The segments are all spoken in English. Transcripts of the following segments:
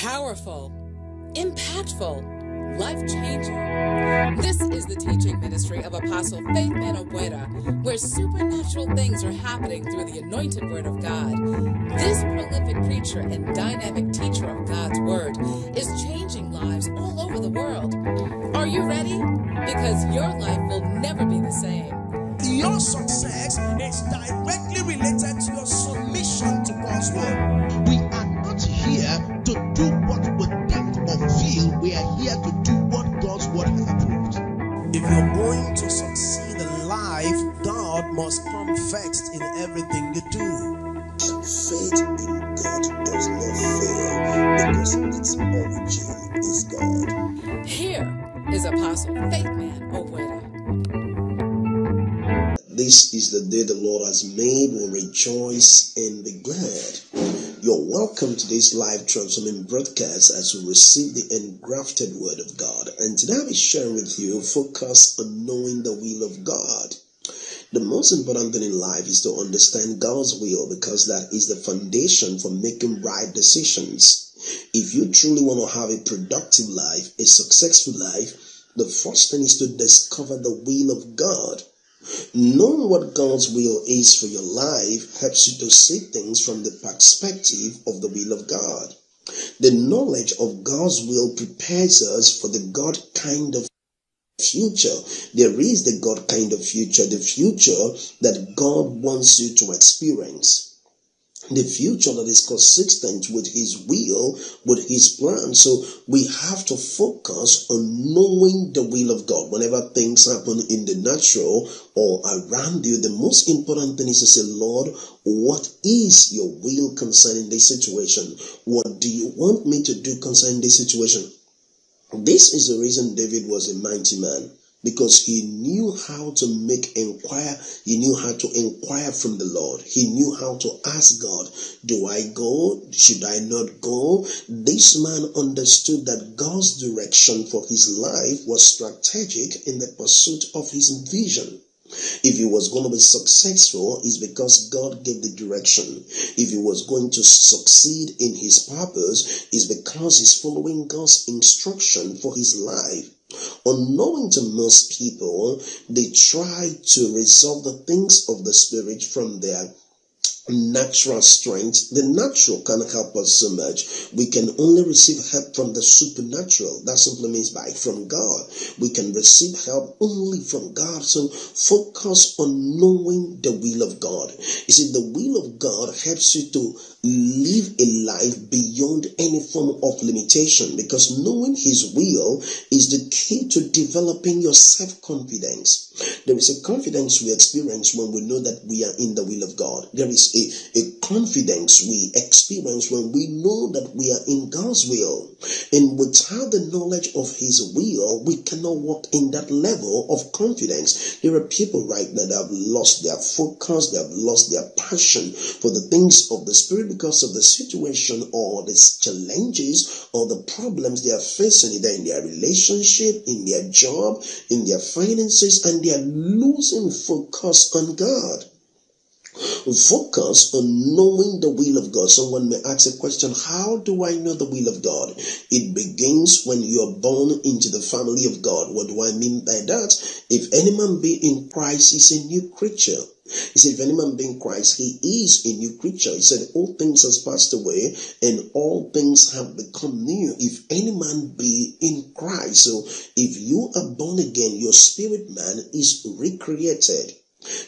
powerful, impactful, life-changing. This is the teaching ministry of Apostle Faithman Ogboada, where supernatural things are happening through the anointed word of God. This prolific preacher and dynamic teacher of God's word is changing lives all over the world. Are you ready? Because your life will never be the same. Your success is directly related to your submission to God's word. We are not here to do what we think or feel. We are here to do what God's word has approved. If you're going to succeed in life, God must come first in everything you do. And faith in God does not fail because its origin is God. Here is Apostle Faithman Ogboada. This is the day the Lord has made. We'll rejoice and be glad. You're welcome to this live transforming broadcast as we receive the engrafted word of God. And today I'll be sharing with you, focus on knowing the will of God. The most important thing in life is to understand God's will, because that is the foundation for making right decisions. If you truly want to have a productive life, a successful life, the first thing is to discover the will of God. Knowing what God's will is for your life helps you to see things from the perspective of the will of God. The knowledge of God's will prepares us for the God kind of future. There is the God kind of future, the future that God wants you to experience. The future that is consistent with His will, with His plan. So we have to focus on knowing the will of God. Whenever things happen in the natural or around you, the most important thing is to say, Lord, what is your will concerning this situation? What do you want me to do concerning this situation? This is the reason David was a mighty man, because he knew how to inquire. He knew how to inquire from the Lord. He knew how to ask God, do I go? Should I not go? This man understood that God's direction for his life was strategic in the pursuit of his vision. If he was going to be successful, it's because God gave the direction. If he was going to succeed in his purpose, it's because he's following God's instruction for his life. Unknowing to most people, they try to resolve the things of the spirit from their natural strength. The natural can't help us so much. We can only receive help from the supernatural. That simply means by from God. We can receive help only from God. So focus on knowing the will of God. You see, the will of God helps you to live a life beyond any form of limitation, because knowing His will is the key to developing your self-confidence. There is a confidence we experience when we know that we are in the will of God. There is a confidence we experience when we know that we are in God's will. And without the knowledge of His will, we cannot walk in that level of confidence. There are people right now that have lost their focus, they have lost their passion for the things of the Spirit, because of the situation or the challenges or the problems they are facing, either in their relationship, in their job, in their finances, and they are losing focus on God. Focus on knowing the will of God. Someone may ask a question, how do I know the will of God? It begins when you are born into the family of God. What do I mean by that? If any man be in Christ, he's a new creature. He said, if any man be in Christ, he is a new creature. He said, all things has passed away and all things have become new. If any man be in Christ. So if you are born again, your spirit man is recreated.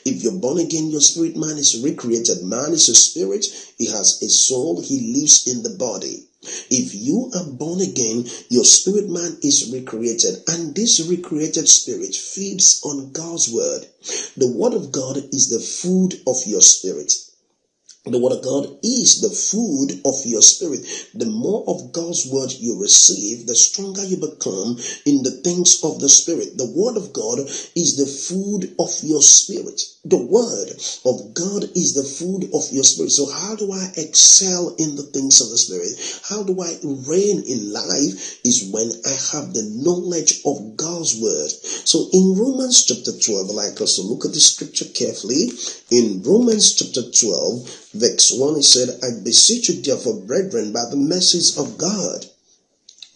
If you're born again, your spirit man is recreated. Man is a spirit. He has a soul. He lives in the body. If you are born again, your spirit man is recreated, and this recreated spirit feeds on God's word. The word of God is the food of your spirit. The word of God is the food of your spirit. The more of God's word you receive, the stronger you become in the things of the spirit. The word of God is the food of your spirit. The word of God is the food of your spirit. So how do I excel in the things of the spirit? How do I reign in life? Is when I have the knowledge of God's word. So in Romans chapter 12, I'd like us to look at the scripture carefully. In Romans chapter 12, Verse 1, he said, I beseech you therefore, brethren, by the mercies of God.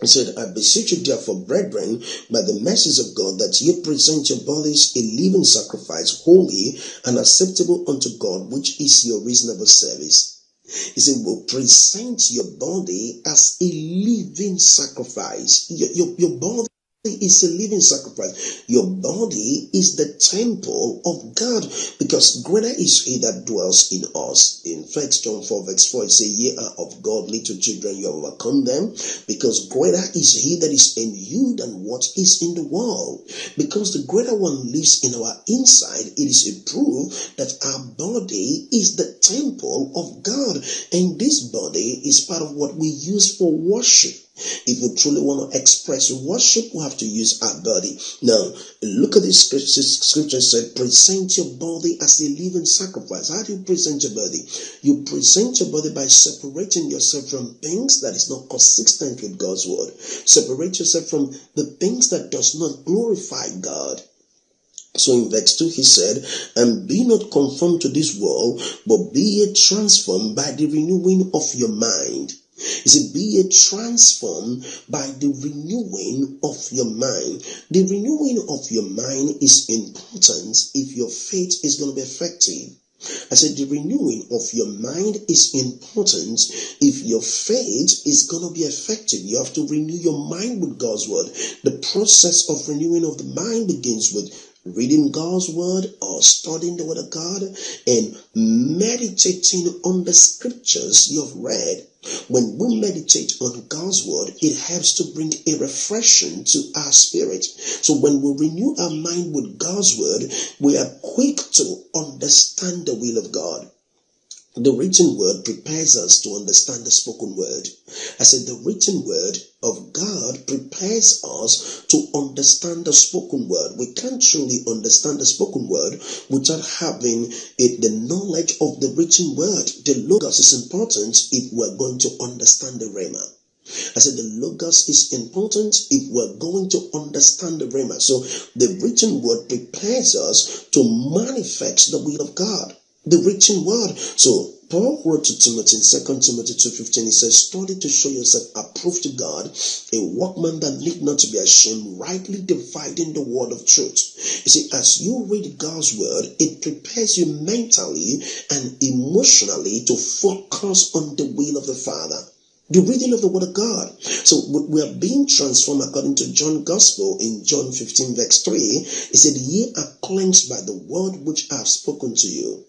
He said, I beseech you therefore, brethren, by the mercies of God, that you present your bodies a living sacrifice, holy and acceptable unto God, which is your reasonable service. He said, well, present your body as a living sacrifice. Your body is a living sacrifice. Your body is the temple of God, because greater is he that dwells in us. In 1 John 4 verse 4, it says, ye are of God, little children, you overcome them, because greater is he that is in you than what is in the world. Because the greater one lives in our inside, it is a proof that our body is the temple of God, and this body is part of what we use for worship. If we truly want to express worship, we have to use our body. Now, look at this scripture. Scripture said, present your body as a living sacrifice. How do you present your body? You present your body by separating yourself from things that is not consistent with God's word. Separate yourself from the things that does not glorify God. So in verse 2, he said, and be not conformed to this world, but be ye transformed by the renewing of your mind. He said, be ye transformed by the renewing of your mind. The renewing of your mind is important if your faith is going to be effective. I said, the renewing of your mind is important if your faith is going to be effective. You have to renew your mind with God's word. The process of renewing of the mind begins with reading God's word or studying the word of God and meditating on the scriptures you have read. When we meditate on God's word, it helps to bring a refreshing to our spirit. So when we renew our mind with God's word, we are quick to understand the will of God. The written word prepares us to understand the spoken word. I said, the written word of God prepares us to understand the spoken word. We can't truly understand the spoken word without having the knowledge of the written word. The logos is important if we're going to understand the rhema. I said, the logos is important if we're going to understand the rhema. So the written word prepares us to manifest the will of God. The written word. So Paul wrote to Timothy in 2 Timothy 2:15, he says, study to show yourself approved to God, a workman that need not to be ashamed, rightly dividing the word of truth. You see, as you read God's word, it prepares you mentally and emotionally to focus on the will of the Father. The reading of the word of God. So we are being transformed according to John's gospel in John 15 verse 3. He said, ye are cleansed by the word which I have spoken to you.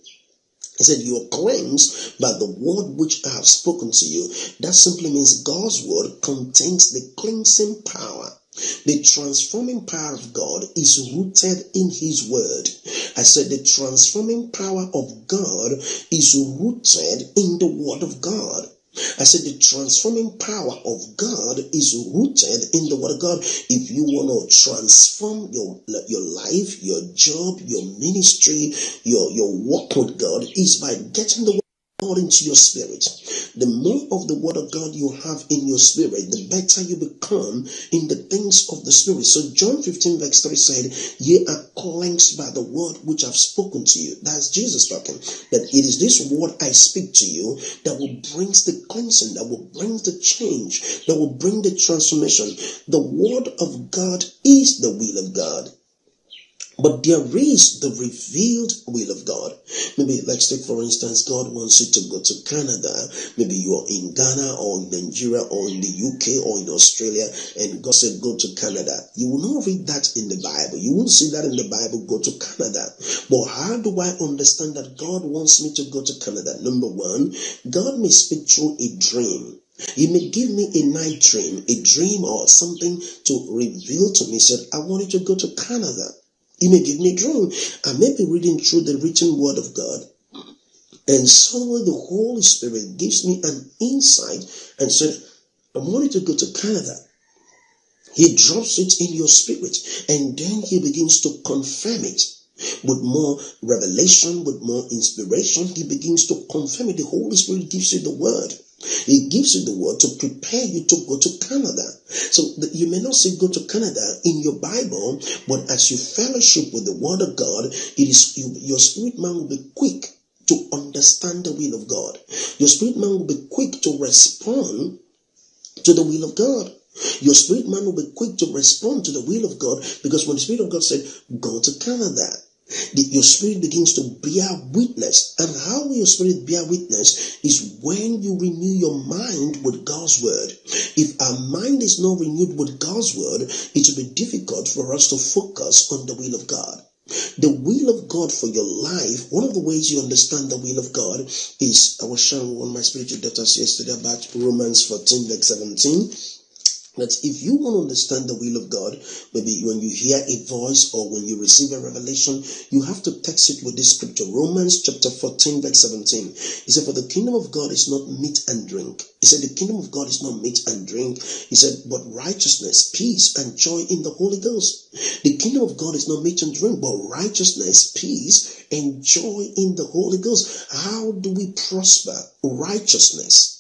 He said, you are cleansed by the word which I have spoken to you. That simply means God's word contains the cleansing power. The transforming power of God is rooted in his word. I said, the transforming power of God is rooted in the word of God. I said, the transforming power of God is rooted in the word of God. If you want to transform your life, your job, your ministry, your walk with God, is by getting the word of God into your spirit. The more of the word of God you have in your spirit, the better you become in the things of the spirit. So John 15 verse 3 said, ye are cleansed by the word which I've spoken to you. That's Jesus talking. That it is this word I speak to you that will bring the cleansing, that will bring the change, that will bring the transformation. The word of God is the will of God. But there is the revealed will of God. Maybe let's take, for instance, God wants you to go to Canada. Maybe you are in Ghana or in Nigeria or in the UK or in Australia, and God said, go to Canada. You will not read that in the Bible. You won't see that in the Bible, go to Canada. But how do I understand that God wants me to go to Canada? Number one, God may speak through a dream. You may give me a night dream, or something to reveal to me. Said, I want you to go to Canada. He may give me a dream. I may be reading through the written word of God. And suddenly the Holy Spirit gives me an insight and said, I want you to go to Canada. He drops it in your spirit. And then he begins to confirm it. With more revelation, with more inspiration, he begins to confirm it. The Holy Spirit gives you the word. He gives you the word to prepare you to go to Canada. So you may not say go to Canada in your Bible, but as you fellowship with the word of God, your spirit man will be quick to understand the will of God. Your spirit man will be quick to respond to the will of God. Your spirit man will be quick to respond to the will of God, because when the Spirit of God said, go to Canada, your spirit begins to bear witness. And how will your spirit bear witness is when you renew your mind with God's word. If our mind is not renewed with God's word, it will be difficult for us to focus on the will of God. The will of God for your life, one of the ways you understand the will of God is, I was sharing with one of my spiritual daughters yesterday about Romans 14, verse 17. That if you want to understand the will of God, maybe when you hear a voice or when you receive a revelation, you have to text it with this scripture. Romans chapter 14, verse 17. He said, for the kingdom of God is not meat and drink. He said, the kingdom of God is not meat and drink. He said, but righteousness, peace, and joy in the Holy Ghost. The kingdom of God is not meat and drink, but righteousness, peace, and joy in the Holy Ghost. How do we prosper? Righteousness,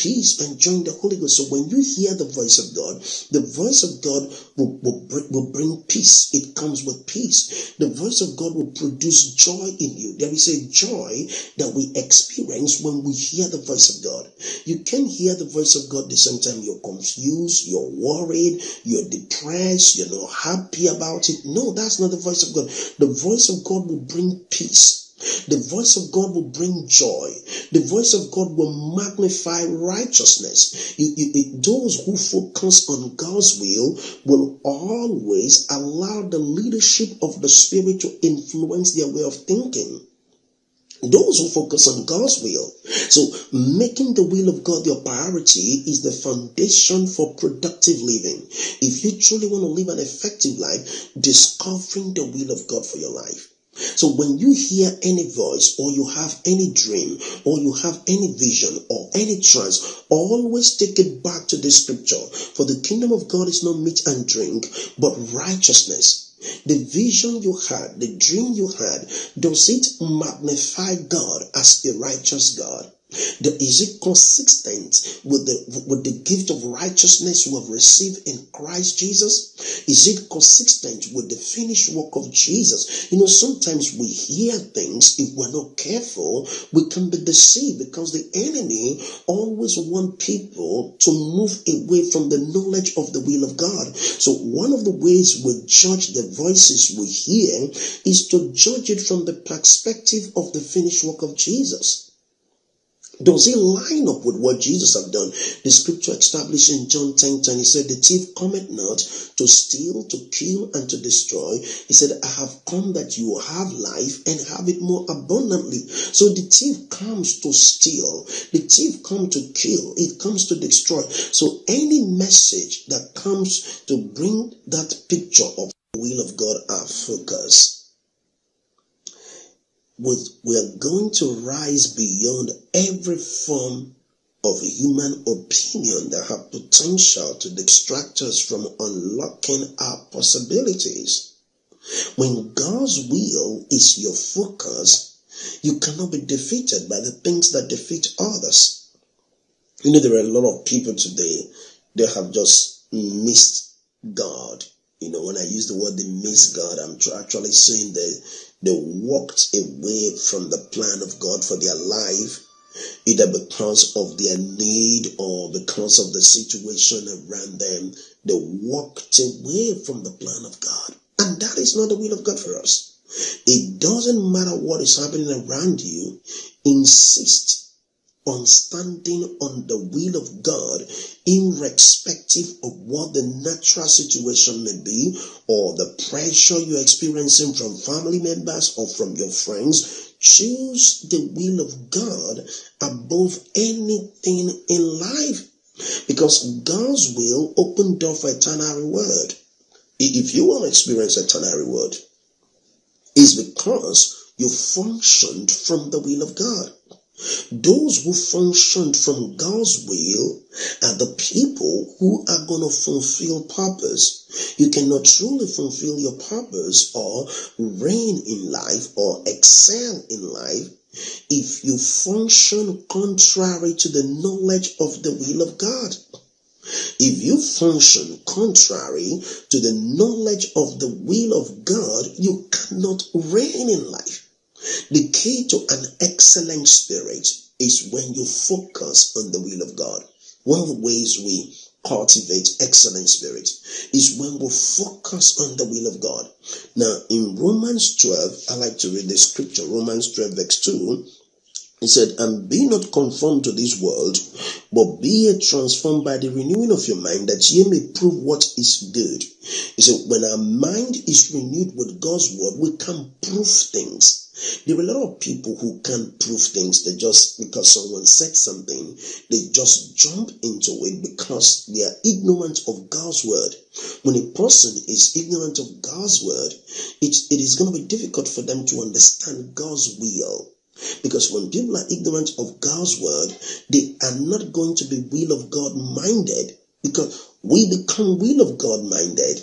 peace, and join the Holy Ghost. So when you hear the voice of God, the voice of God will bring peace. It comes with peace. The voice of God will produce joy in you. There is a joy that we experience when we hear the voice of God. You can hear the voice of God the same time you're confused, you're worried, you're depressed, you're not happy about it. No, that's not the voice of God. The voice of God will bring peace. The voice of God will bring joy. The voice of God will magnify righteousness. Those who focus on God's will always allow the leadership of the Spirit to influence their way of thinking. Those who focus on God's will. So making the will of God your priority is the foundation for productive living. If you truly want to live an effective life, discovering the will of God for your life. So when you hear any voice, or you have any dream, or you have any vision, or any trance, always take it back to the scripture. For the kingdom of God is not meat and drink, but righteousness. The vision you had, the dream you had, does it magnify God as a righteous God? Is it consistent with the gift of righteousness you have received in Christ Jesus? Is it consistent with the finished work of Jesus? You know, sometimes we hear things, if we're not careful, we can be deceived, because the enemy always wants people to move away from the knowledge of the will of God. So one of the ways we judge the voices we hear is to judge it from the perspective of the finished work of Jesus. Does it line up with what Jesus has done? The scripture established in John 10:10, he said, the thief cometh not to steal, to kill, and to destroy. He said, I have come that you will have life and have it more abundantly. So the thief comes to steal. The thief comes to kill. It comes to destroy. So any message that comes to bring that picture of the will of God, our focus. We're going to rise beyond every form of human opinion that have potential to distract us from unlocking our possibilities. When God's will is your focus, you cannot be defeated by the things that defeat others. You know, there are a lot of people today, they have just missed God. You know, when I use the word they miss God, I'm actually saying that they walked away from the plan of God for their life, either because of their need or because of the situation around them. They walked away from the plan of God. And that is not the will of God for us. It doesn't matter what is happening around you. Insist on standing on the will of God, irrespective of what the natural situation may be, or the pressure you're experiencing from family members or from your friends. Choose the will of God above anything in life, because God's will opens door for eternal reward. If you want to experience eternal reward, it's because you functioned from the will of God. Those who functioned from God's will are the people who are going to fulfill purpose. You cannot truly fulfill your purpose or reign in life or excel in life if you function contrary to the knowledge of the will of God. If you function contrary to the knowledge of the will of God, you cannot reign in life. The key to an excellent spirit is when you focus on the will of God. One of the ways we cultivate excellent spirit is when we focus on the will of God. Now, in Romans 12, I like to read the scripture, Romans 12, verse 2. He said, and be not conformed to this world, but be ye transformed by the renewing of your mind, that ye may prove what is good. He said, when our mind is renewed with God's word, we can prove things. There are a lot of people who can't prove things. They just, because someone said something, they just jump into it because they are ignorant of God's word. When a person is ignorant of God's word, it is going to be difficult for them to understand God's will. Because when people are ignorant of God's word, they are not going to be will of God minded, because we become will of God minded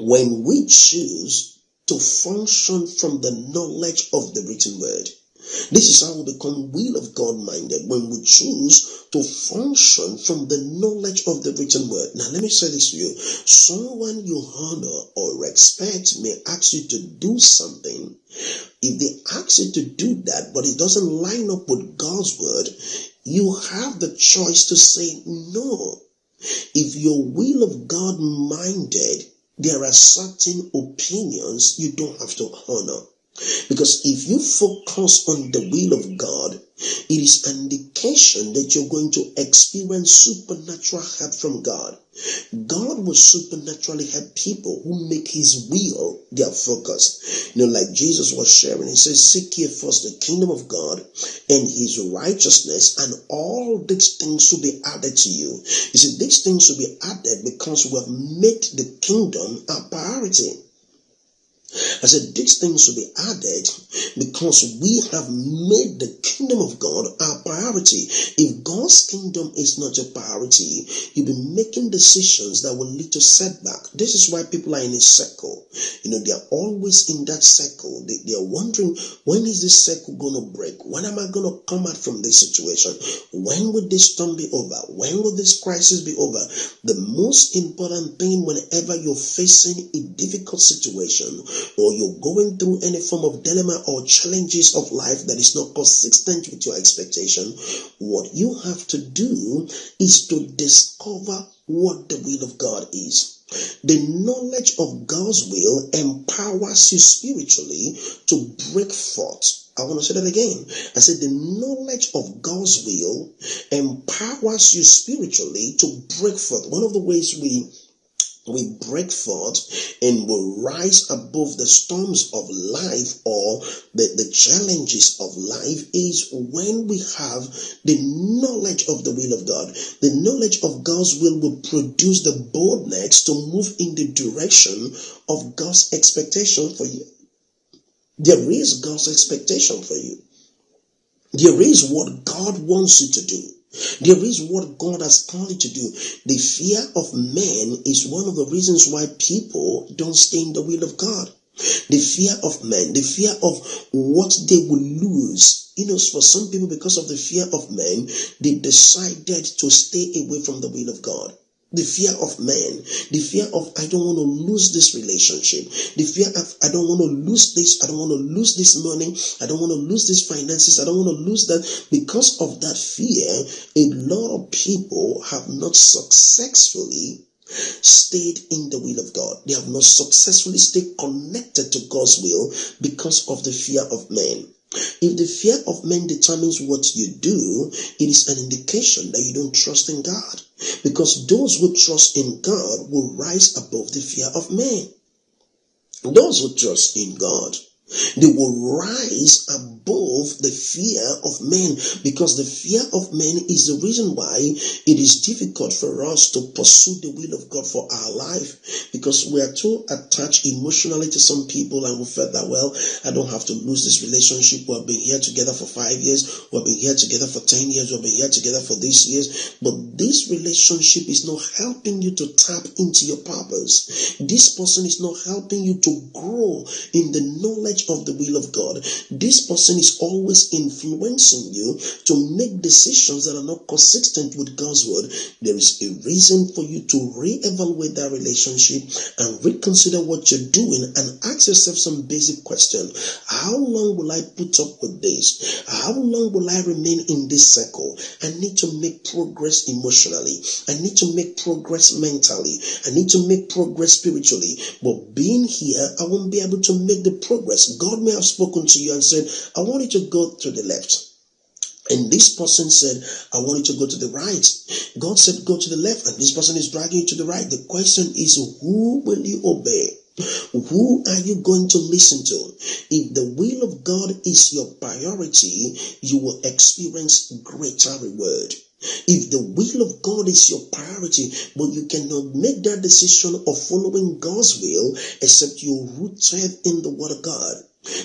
when we choose to function from the knowledge of the written word. This is how we become will of God minded, when we choose to function from the knowledge of the written word. Now, let me say this to you. Someone you honor or respect may ask you to do something. If they ask you to do that, but it doesn't line up with God's word, you have the choice to say no. If you're will of God minded, there are certain opinions you don't have to honor. Because if you focus on the will of God, it is an indication that you're going to experience supernatural help from God. God will supernaturally help people who make his will their focus. You know, like Jesus was sharing, he says, seek ye first the kingdom of God and his righteousness, and all these things will be added to you. He said, these things will be added because we have made the kingdom a priority. I said, these things will be added because we have made the kingdom of God our priority. If God's kingdom is not your priority, you'll be making decisions that will lead to setback. This is why people are in a circle. You know, they are always in that circle. They are wondering, when is this circle going to break? When am I going to come out from this situation? When will this storm be over? When will this crisis be over? The most important thing whenever you're facing a difficult situation, or you're going through any form of dilemma or challenges of life that is not consistent with your expectation, what you have to do is to discover what the will of God is. The knowledge of God's will empowers you spiritually to break forth. I want to say that again. I said the knowledge of God's will empowers you spiritually to break forth. One of the ways we break forth and will rise above the storms of life or the challenges of life is when we have the knowledge of the will of God. The knowledge of God's will produce the boldness to move in the direction of God's expectation for you. There is God's expectation for you. There is what God wants you to do. There is what God has called you to do. The fear of man is one of the reasons why people don't stay in the will of God. The fear of man, the fear of what they will lose. You know, for some people, because of the fear of man, they decided to stay away from the will of God. The fear of man, the fear of I don't want to lose this relationship, the fear of I don't want to lose this, I don't want to lose this money, I don't want to lose these finances, I don't want to lose that. Because of that fear, a lot of people have not successfully stayed in the will of God. They have not successfully stayed connected to God's will because of the fear of man. If the fear of man determines what you do, it is an indication that you don't trust in God. Because those who trust in God will rise above the fear of man. Those who trust in God, they will rise above the fear of man, because the fear of man is the reason why it is difficult for us to pursue the will of God for our life, because we are too attached emotionally to some people and we felt that, well, I don't have to lose this relationship. We have been here together for 5 years. We have been here together for 10 years. We have been here together for these years. But this relationship is not helping you to tap into your purpose. This person is not helping you to grow in the knowledge knowledge of the will of God, this person is always influencing you to make decisions that are not consistent with God's word. There is a reason for you to re-evaluate that relationship and reconsider what you're doing and ask yourself some basic question. How long will I put up with this? How long will I remain in this cycle? I need to make progress emotionally. I need to make progress mentally. I need to make progress spiritually. But being here, I won't be able to make the progress. God may have spoken to you and said, I want you to go to the left. And this person said, I want you to go to the right. God said, go to the left. And this person is dragging you to the right. The question is, who will you obey? Who are you going to listen to? If the will of God is your priority, you will experience greater reward. If the will of God is your priority, but you cannot make that decision of following God's will except you rooted in the word of God.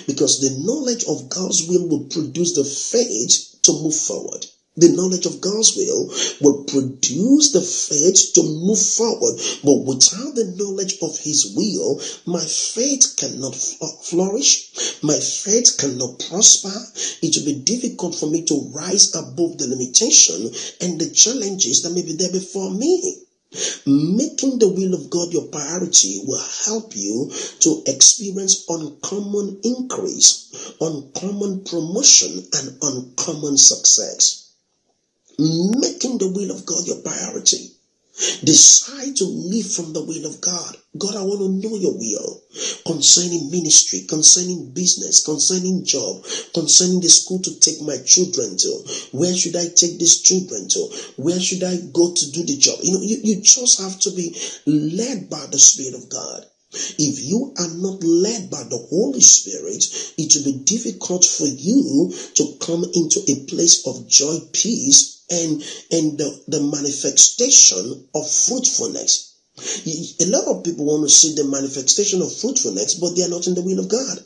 Because the knowledge of God's will produce the faith to move forward. The knowledge of God's will produce the faith to move forward. But without the knowledge of His will, my faith cannot flourish. My faith cannot prosper. It will be difficult for me to rise above the limitation and the challenges that may be there before me. Making the will of God your priority will help you to experience uncommon increase, uncommon promotion, and uncommon success. Making the will of God your priority. Decide to live from the will of God. God, I want to know your will concerning ministry, concerning business, concerning job, concerning the school to take my children to. Where should I take these children to? Where should I go to do the job? You know, you just have to be led by the Spirit of God. If you are not led by the Holy Spirit, it will be difficult for you to come into a place of joy, peace, and the manifestation of fruitfulness. A lot of people want to see the manifestation of fruitfulness, but they are not in the will of God.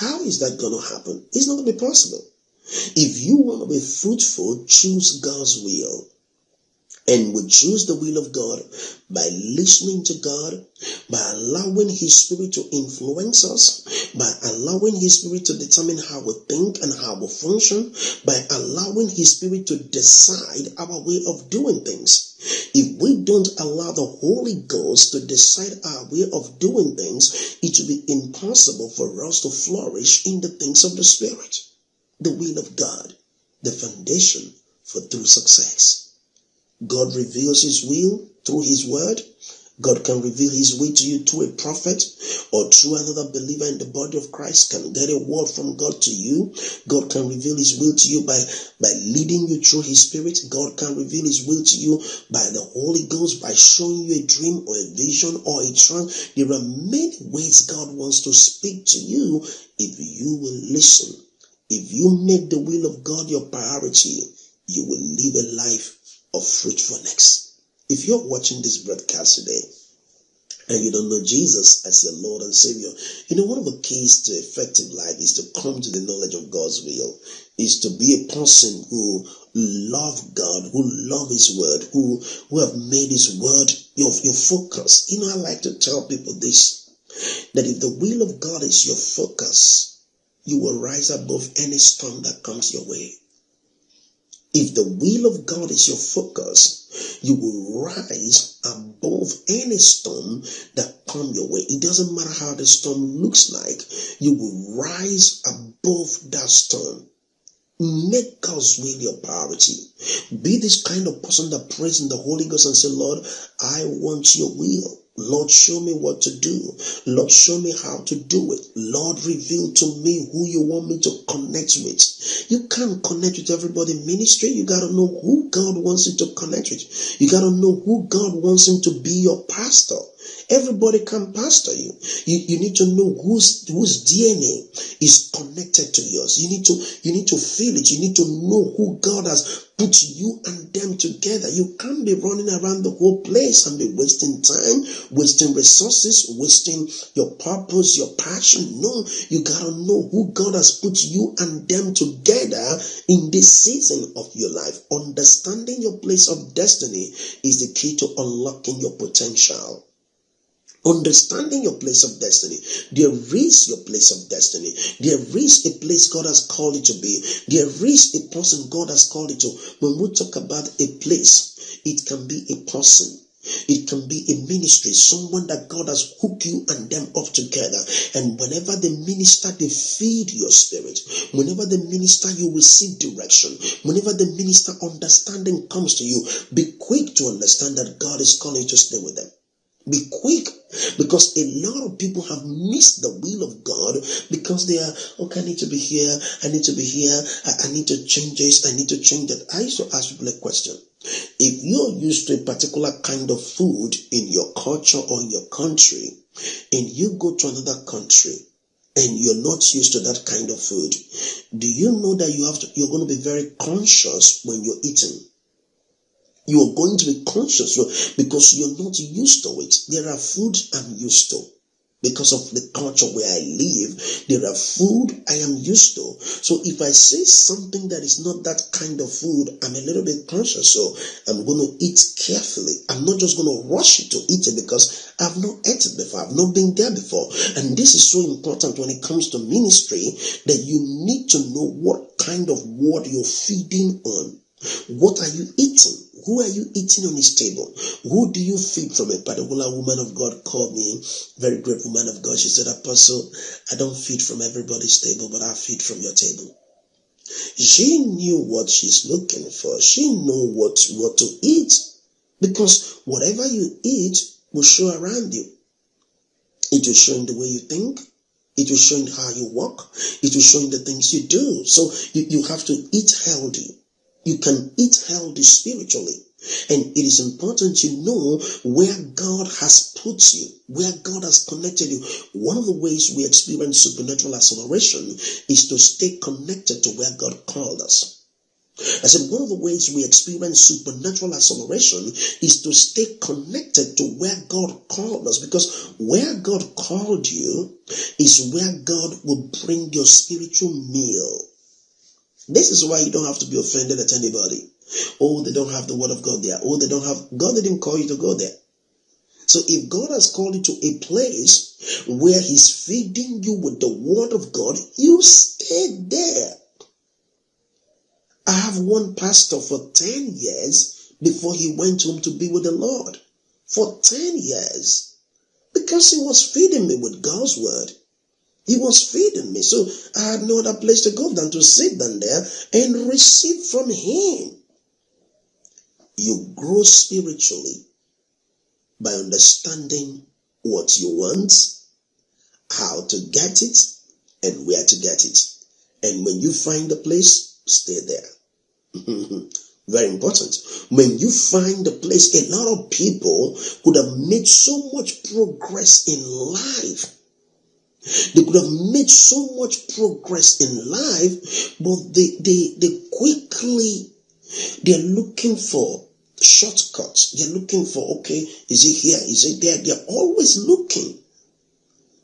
How is that going to happen? It's not going to be possible. If you want to be fruitful, choose God's will. And we choose the will of God by listening to God, by allowing His Spirit to influence us, by allowing His Spirit to determine how we think and how we function, by allowing His Spirit to decide our way of doing things. If we don't allow the Holy Ghost to decide our way of doing things, it will be impossible for us to flourish in the things of the Spirit. The will of God, the foundation for true success. God reveals His will through His word. God can reveal His will to you through a prophet or through another believer in the body of Christ can get a word from God to you. God can reveal His will to you by leading you through His Spirit. God can reveal His will to you by the Holy Ghost, by showing you a dream or a vision or a trance. There are many ways God wants to speak to you if you will listen. If you make the will of God your priority, you will live a life of fruitfulness. If you're watching this broadcast today and you don't know Jesus as your Lord and Savior, you know, one of the keys to effective life is to come to the knowledge of God's will, is to be a person who loves God, who loves His word, who have made His word your focus. You know, I like to tell people this, that if the will of God is your focus, you will rise above any storm that comes your way. If the will of God is your focus, you will rise above any storm that comes your way. It doesn't matter how the storm looks like, you will rise above that storm. Make God's will your priority. Be this kind of person that prays in the Holy Ghost and say, Lord, I want your will. Lord, show me what to do. Lord, show me how to do it. Lord, reveal to me who you want me to connect with. You can't connect with everybody in ministry. You got to know who God wants you to connect with. You got to know who God wants him to be your pastor. Everybody can pastor you. You need to know whose DNA is connected to yours. You need to feel it. You need to know who God has put you and them together. You can't be running around the whole place and be wasting time, wasting resources, wasting your purpose, your passion. No, you gotta know who God has put you and them together in this season of your life. Understanding your place of destiny is the key to unlocking your potential. Understanding your place of destiny. There is your place of destiny. There is a place God has called you to be. There is a person God has called you to. When we talk about a place, it can be a person. It can be a ministry, someone that God has hooked you and them up together. And whenever they minister, they feed your spirit. Whenever they minister, you will see direction. Whenever they minister, understanding comes to you. Be quick to understand that God is calling you to stay with them. Be quick, because a lot of people have missed the will of God because they are, okay, I need to be here, I need to be here, I need to change this, I need to change that. I used to ask people a question. If you're used to a particular kind of food in your culture or in your country, and you go to another country, and you're not used to that kind of food, do you know that you're going to be very conscious when you're eating? You are going to be conscious because you're not used to it. There are foods I'm used to because of the culture where I live. There are food I am used to. So if I say something that is not that kind of food, I'm a little bit conscious. So I'm going to eat carefully. I'm not just going to rush to eat it because I've not eaten before. I've not been there before. And this is so important when it comes to ministry, that you need to know what kind of word you're feeding on. What are you eating? Who are you eating on this table? Who do you feed from? A particular woman of God called me, very great woman of God. She said, Apostle, I don't feed from everybody's table, but I feed from your table. She knew what she's looking for. She knew what to eat, because whatever you eat will show around you. It will show in the way you think. It will show in how you walk. It will show in the things you do. So you have to eat healthy. You can eat healthy spiritually. And it is important you know where God has put you, where God has connected you. One of the ways we experience supernatural acceleration is to stay connected to where God called us. I said, one of the ways we experience supernatural acceleration is to stay connected to where God called us. Because where God called you is where God will bring your spiritual meal. This is why you don't have to be offended at anybody. Oh, they don't have the word of God there. Oh, they don't have... God didn't call you to go there. So if God has called you to a place where he's feeding you with the word of God, you stay there. I have one pastor for 10 years before he went home to be with the Lord. For 10 years. Because he was feeding me with God's word. He was feeding me, so I had no other place to go than to sit down there and receive from him. You grow spiritually by understanding what you want, how to get it, and where to get it. And when you find the place, stay there. Very important. When you find the place, a lot of people could have made so much progress in life. They could have made so much progress in life, but they quickly, they're looking for shortcuts. They're looking for, okay, is it here? Is it there? They're always looking.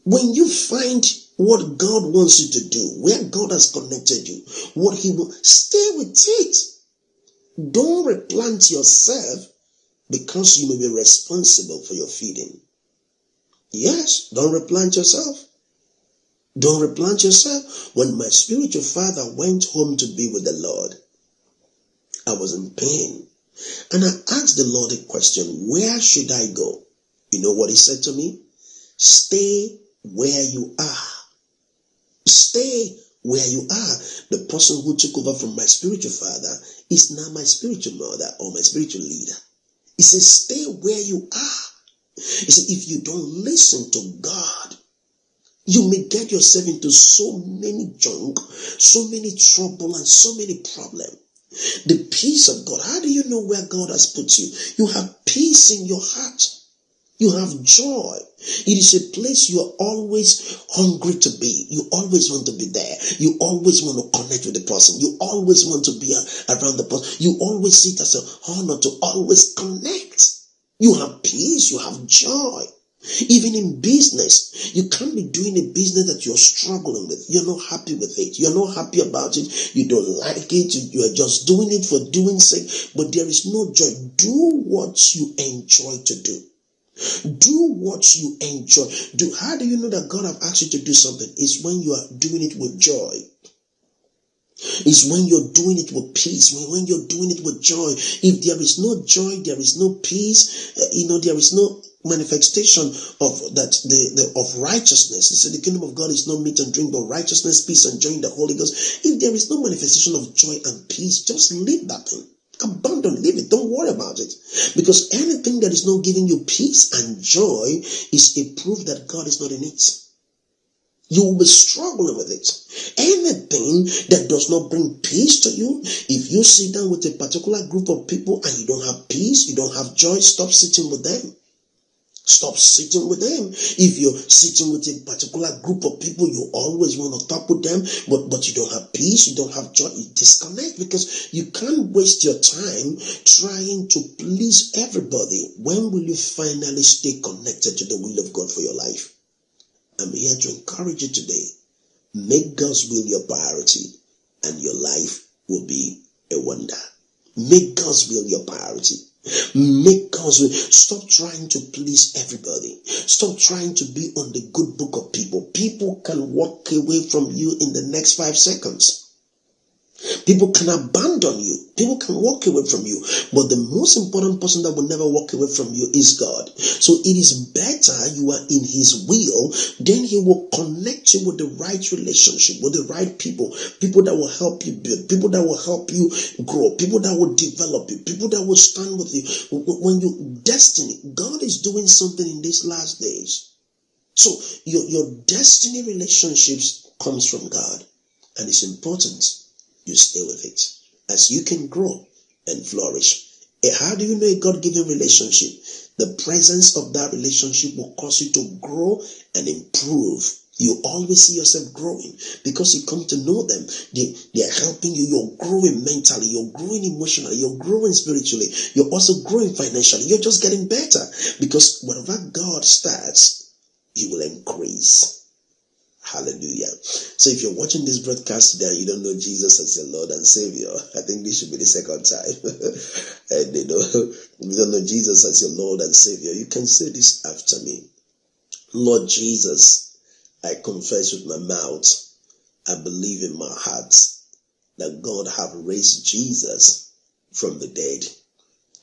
When you find what God wants you to do, where God has connected you, what he will, stay with it. Don't replant yourself, because you may be responsible for your feeding. Yes, don't replant yourself. Don't replant yourself. When my spiritual father went home to be with the Lord, I was in pain. And I asked the Lord a question, where should I go? You know what he said to me? Stay where you are. Stay where you are. The person who took over from my spiritual father is now my spiritual mother or my spiritual leader. He says, stay where you are. He said, if you don't listen to God, you may get yourself into so many junk, so many trouble, and so many problems. The peace of God. How do you know where God has put you? You have peace in your heart. You have joy. It is a place you are always hungry to be. You always want to be there. You always want to connect with the person. You always want to be around the person. You always see it as an honor to always connect. You have peace. You have joy. Even in business, you can't be doing a business that you're struggling with. You're not happy with it. You're not happy about it. You don't like it. You're just doing it for doing sake. But there is no joy. Do what you enjoy to do. Do what you enjoy. How do you know that God have asked you to do something? It's when you are doing it with joy. It's when you're doing it with peace, when you're doing it with joy. If there is no joy, there is no peace, there is no manifestation of of righteousness. He said the kingdom of God is not meat and drink, but righteousness, peace, and joy in the Holy Ghost. If there is no manifestation of joy and peace, just leave that thing. Abandon, leave it. Don't worry about it. Because anything that is not giving you peace and joy is a proof that God is not in it. You will be struggling with it. Anything that does not bring peace to you, if you sit down with a particular group of people and you don't have peace, you don't have joy, stop sitting with them. Stop sitting with them. If you're sitting with a particular group of people, you always want to talk with them, but you don't have peace, you don't have joy, you disconnect, because you can't waste your time trying to please everybody. When will you finally stay connected to the will of God for your life? I'm here to encourage you today. Make God's will your priority, and your life will be a wonder. Make God's will your priority. Make God's will. Stop trying to please everybody. Stop trying to be on the good book of people. People can walk away from you in the next 5 seconds. People can abandon you. People can walk away from you. But the most important person that will never walk away from you is God. So it is better you are in His will. Then He will connect you with the right relationship, with the right people. People that will help you build. People that will help you grow. People that will develop you. People that will stand with you. When you destiny, God is doing something in these last days. So your destiny relationships comes from God. And it's important you stay with it, as you can grow and flourish. How do you know a God-given relationship? The presence of that relationship will cause you to grow and improve. You always see yourself growing because you come to know them. They are helping you. You're growing mentally. You're growing emotionally. You're growing spiritually. You're also growing financially. You're just getting better, because whatever God starts, He will increase. Hallelujah. So if you're watching this broadcast today and you don't know Jesus as your Lord and Savior, I think this should be the second time. And if you don't know Jesus as your Lord and Savior, you can say this after me. Lord Jesus, I confess with my mouth, I believe in my heart that God have raised Jesus from the dead.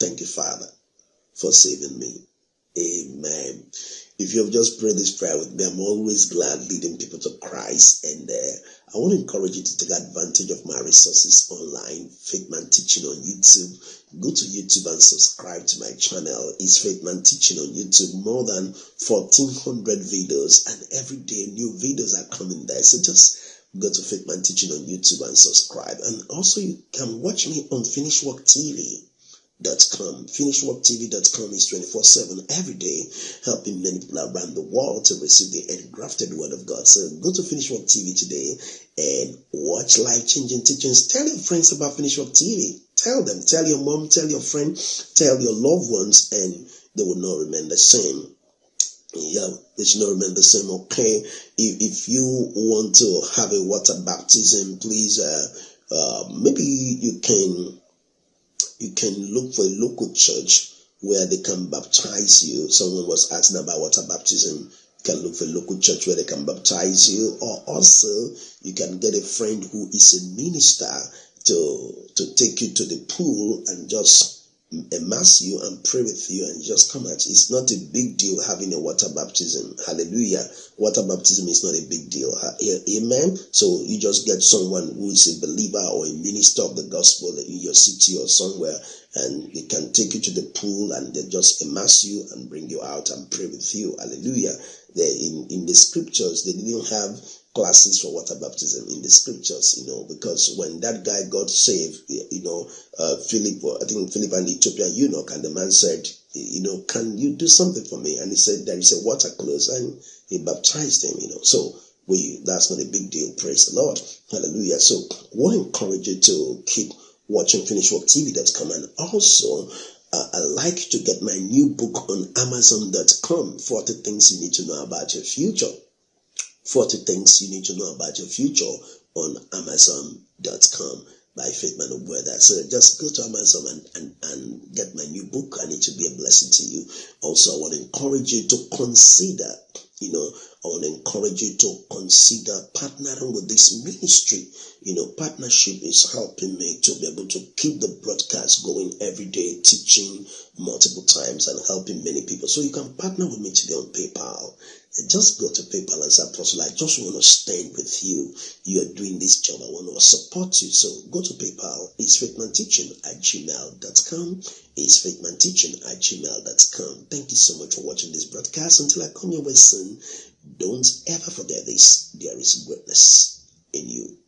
Thank you, Father, for saving me. Amen. If you have just prayed this prayer with me, I'm always glad leading people to Christ. And I want to encourage you to take advantage of my resources online, Faithman Teaching on YouTube. Go to YouTube and subscribe to my channel. It's Faithman Teaching on YouTube. More than 1,400 videos, and every day new videos are coming there. So just go to Faithman Teaching on YouTube and subscribe. And also you can watch me on FinishWorkTV.com. FinishWorkTV.com is 24/7 every day, helping many people around the world to receive the engrafted word of God. So go to FinishWork TV today and watch life-changing teachings. Tell your friends about FinishWork TV. Tell them. Tell your mom. Tell your friend. Tell your loved ones, and they will not remain the same. Yeah, they should not remain the same. Okay, if you want to have a water baptism, please, maybe you can. You can look for a local church where they can baptize you. Someone was asking about water baptism. You can look for a local church where they can baptize you. Or also, you can get a friend who is a minister to take you to the pool and just immerse you and pray with you and just come out. It's not a big deal having a water baptism. Hallelujah. Water baptism is not a big deal. Amen. So you just get someone who is a believer or a minister of the gospel in your city or somewhere, and they can take you to the pool and they just immerse you and bring you out and pray with you. Hallelujah. In the scriptures, they didn't have classes for water baptism in the scriptures, because when that guy got saved, Philip and Ethiopian eunuch, and the man said, can you do something for me? And he said, there is a water close, and he baptized him, so that's not a big deal. Praise the Lord. Hallelujah. So I want to encourage you to keep watching FinishWorkTV.com, and also I like to get my new book on Amazon.com, 40 Things You Need to Know About Your Future. 40 Things You Need to Know About Your Future on Amazon.com. by Faithman Ogboada. So just go to Amazon and get my new book, and it should be a blessing to you. Also, I want to encourage you to consider, I want to encourage you to consider partnering with this ministry. Partnership is helping me to be able to keep the broadcast going every day, teaching multiple times and helping many people. So you can partner with me today on PayPal. Just go to PayPal and say, Apostle, I just want to stand with you. You are doing this job. I want to support you. So go to PayPal. It's faithmanteaching@gmail.com. It's faithmanteaching@gmail.com. Thank you so much for watching this broadcast. Until I come your way soon, don't ever forget this. There is greatness in you.